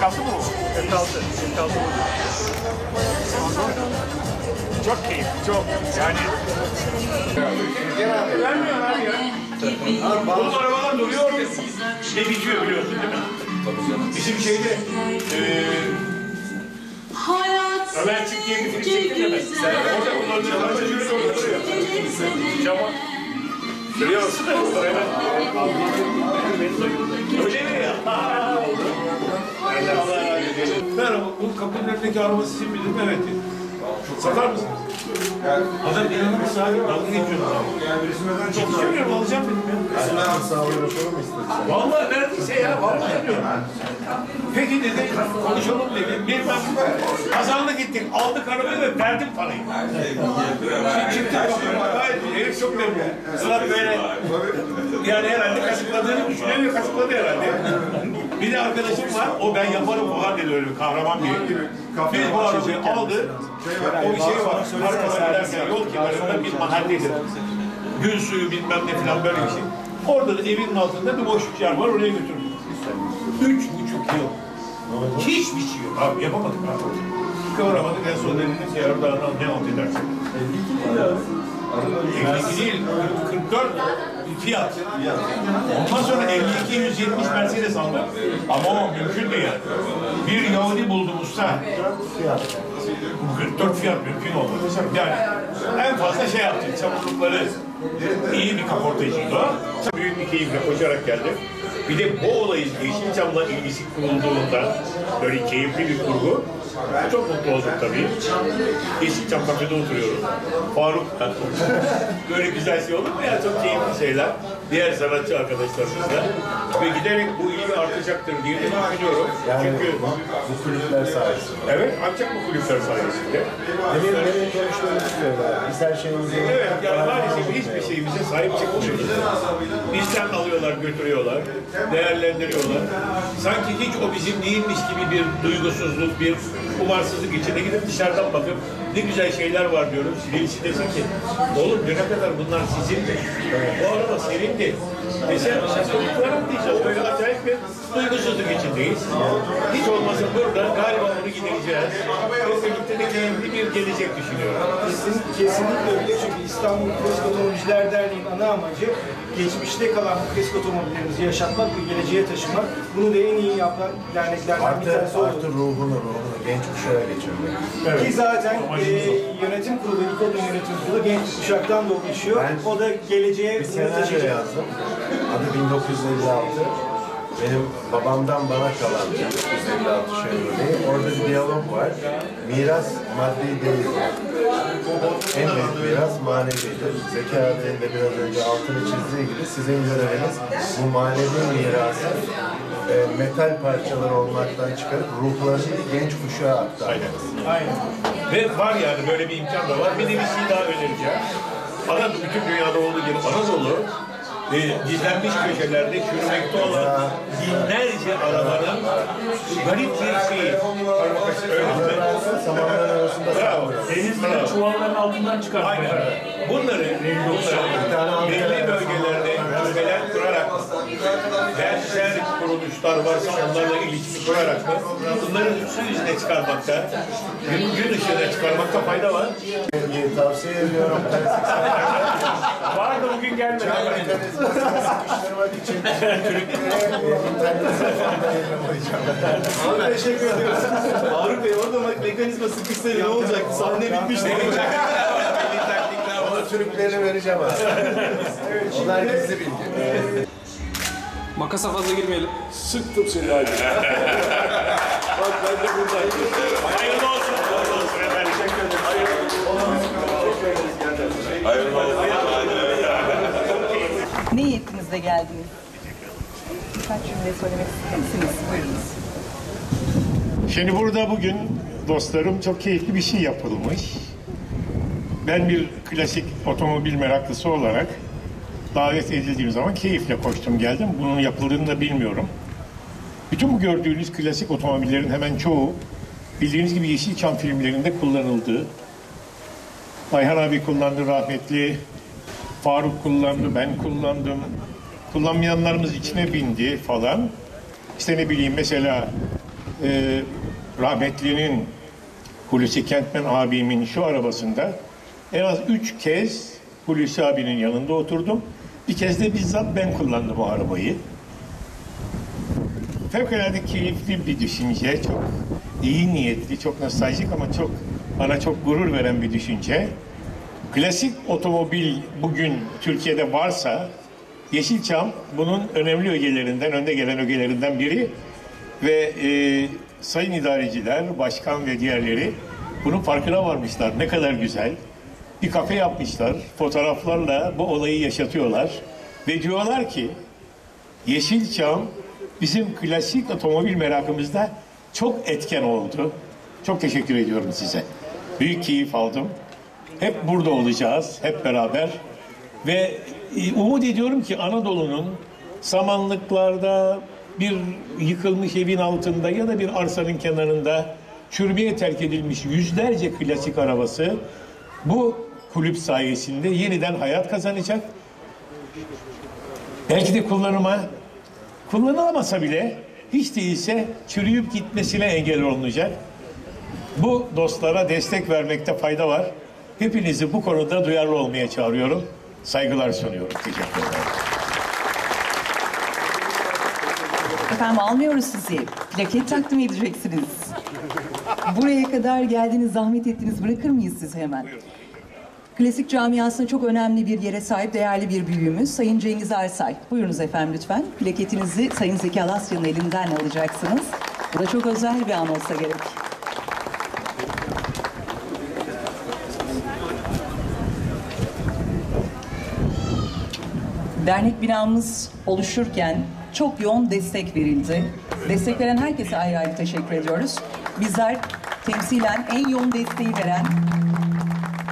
Kaldı mı bu? Kaldı bu. Çok keyifli, çok. Yani... Vermiyor abi ya. Bunun arabalar duruyor ve şey bitiyor, biliyorsun değil mi? Bizim şeyde... Ömerçik diye bir film çektim de ben. Orada kullanıcı orada duruyor. Cama... Görüyor musun? Öyle mi ya? Merhaba, bu kapının önündeki araba sizin midir? Evet. Satar mısınız? Adam inanılmaz sahibi var. Dalga geçiyorsunuz ama. Çok seviyorum, alacağım benim ya. Resmen abi sağ olun, oturur mu istedim? Valla neredeyse ya, valla yapıyorum. Peki dedi, konuşalım dedi. Bir ben kazanla gittik, aldık arabayı ve verdim parayı. Şimdi çıktık bakıyorum, gayet herif çok demli. Sırat böyle, yani herhalde kasıkladığını düşünüyor, kasıkladı herhalde. Bir de arkadaşım var, o ben yaparım o halde öyle bir kahraman bir. Biz bu arabayı aldı, o bir şey var, parkalar ederken yol kenarında bir mahalleydi. Gün suyu bilmem ne filan böyle bir şey. Orada da evin altında bir boş bir yer var, oraya götürdüm. 3,5 yıl. Hiçbir şey yok abi, yapamadık abi. Kıvramadık, en son elinde seyarım daha ne alt edersin? 52 değil, 44 fiyat. Ondan sonra 52-170 Mercedes aldım. Ama o mümkün değil yani. Bir Yahudi buldum usta. 44 fiyat mümkün olmadı. Yani en fazla şey yaptım, çamurlukları. İyi bir kaportacıydı o. Büyük bir keyifle koşarak geldim. Bir de bu olayın Yeşilçam'la ilgisi kurulduğunda böyle keyifli bir kurgu. Çok mutlu oldum tabii. Yeşilçam kafede oturuyorum. Faruk da. Böyle güzel şey olur mu ya? Çok keyifli şeyler. Diğer sanatçı arkadaşlarımızla. Ve giderek bu ilgi artacaktır diye düşünüyorum. Yani çünkü bu kulüpler sayesinde. Evet, ancak bu kulüpler sayesinde. Demin konuştuğumuz biz her şeyimizi... Evet, yani maalesef hiçbir şeyimize sahip çıkmıyor. Bizden alıyorlar, götürüyorlar, değerlendiriyorlar. Sanki hiç o bizim değilmiş gibi bir duygusuzluk, bir umarsızlık içinde gidip dışarıdan bakıp ne güzel şeyler var diyorum. Birisi desin ki, oğlum ne kadar bunlar sizindi, bu arada serindi. Mesela çocuklarım diyeceğiz, böyle acayip bir duygusuzluk içindeyiz. Hiç olmazsa burada galiba bunu gideceğiz. Kesinlikle de keyifli bir gelecek düşünüyorum. Kesinlikle öyle çünkü İstanbul Klasik Otomobiller Derneği'nin ana amacı geçmişte kalan klasik otomobillerimizi yaşatmak ve geleceğe taşımak. Bunu da en iyi yapan derneklerden bir tanesi oldu. Artı ruhunu genç kuşağa geçirmek. Evet. Ki zaten yönetim kurulu, İKOD yönetim kurulu genç kuşaktan da oluşuyor. O da geleceğe taşıyacak. Adı 1956. Benim babamdan bana kalan 1956 Chevrolet. Orada bir diyalog var. Miras maddi değil. En büyük miras manevidir. Zeki Alasya de biraz önce altını çizdiği gibi sizin göreviniz bu manevi mirası metal parçaları olmaktan çıkarıp ruhlarını genç kuşağa aktarmanız. Aynen. Ve var yani böyle bir imkan da var. Bir de bir şey daha önereceğim. Anadolu, bütün dünyada olduğu gibi Anadolu gizlenmiş köşelerde çürümekte olan binlerce arabanın garip bir şeyi. Samanların arasında denizlerin çuvalların altından çıkartmak. Aynen. Bunları belli bölgelerde çürümeler kurarak benzer kuruluşlar varsa onlarla ilişki kurarak bunları su yüzüne çıkarmakta, gün ışığına çıkarmakta fayda var. Tavsiye ediyorum. Var da bugün gelmedi. Kuşturmak için Türklere internet sayfamda yayınlamayacağım. Teşekkür ediyoruz. Faruk Bey orada mekanizma sıkışsaydı ne olacaktı? Sahne bitmiş değil. Onu Türklere vereceğim abi. Onlar gizli bilgi. Makasa fazla girmeyelim. Sıktım seni abi. Bak ben de buradayım. Hayırlı olsun. Teşekkür ederim. Hayırlı olsun. Ne niyetinizle geldiniz? Birkaç cümle söylemek ister misiniz? Buyurunuz. Şimdi burada bugün dostlarım, çok keyifli bir şey yapılmış. Ben bir klasik otomobil meraklısı olarak davet edildiğim zaman keyifle koştum geldim. Bunun yapıldığını da bilmiyorum. Bütün bu gördüğünüz klasik otomobillerin hemen çoğu bildiğiniz gibi Yeşilçam filmlerinde kullanıldı. Ayhan abi kullandı rahmetli, Faruk kullandı, ben kullandım. Kullanmayanlarımız içine bindi falan. İşte ne bileyim mesela rahmetlinin, Hulusi Kentmen abimin şu arabasında en az 3 kez Hulusi abinin yanında oturdum. Bir kez de bizzat ben kullandım o arabayı. Fevkalade keyifli bir düşünce, çok iyi niyetli, çok nostaljik ama çok bana çok gurur veren bir düşünce. Klasik otomobil bugün Türkiye'de varsa Yeşilçam bunun önemli ögelerinden, önde gelen ögelerinden biri ve sayın idareciler, başkan ve diğerleri bunun farkına varmışlar. Ne kadar güzel. Bir kafe yapmışlar, fotoğraflarla bu olayı yaşatıyorlar ve diyorlar ki Yeşilçam bizim klasik otomobil merakımızda çok etken oldu. Çok teşekkür ediyorum size. Büyük keyif aldım. Hep burada olacağız, hep beraber ve umut ediyorum ki Anadolu'nun samanlıklarda bir yıkılmış evin altında ya da bir arsanın kenarında çürümeye terk edilmiş yüzlerce klasik arabası bu kulüp sayesinde yeniden hayat kazanacak. Belki de kullanılamasa bile hiç değilse çürüyüp gitmesine engel olunacak. Bu dostlara destek vermekte fayda var. Hepinizi bu konuda duyarlı olmaya çağırıyorum. Saygılar sunuyorum. Teşekkür ederim. Efendim almıyoruz sizi. Plaket takdim edeceksiniz. Buraya kadar geldiniz, zahmet ettiniz. Bırakır mıyız sizi hemen? Buyurun. Klasik camiasında çok önemli bir yere sahip değerli bir büyüğümüz Sayın Cengiz Arsay. Buyurunuz efendim lütfen. Plaketinizi Sayın Zeki Alasya'nın elinden alacaksınız. Bu da çok özel bir an olsa gerek. Dernek binamız oluşurken çok yoğun destek verildi. Destek veren herkese ayrı ayrı teşekkür ediyoruz. Bizler temsilen en yoğun desteği veren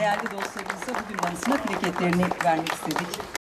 değerli dostlarımıza bugün anısına plaketlerini vermek istedik.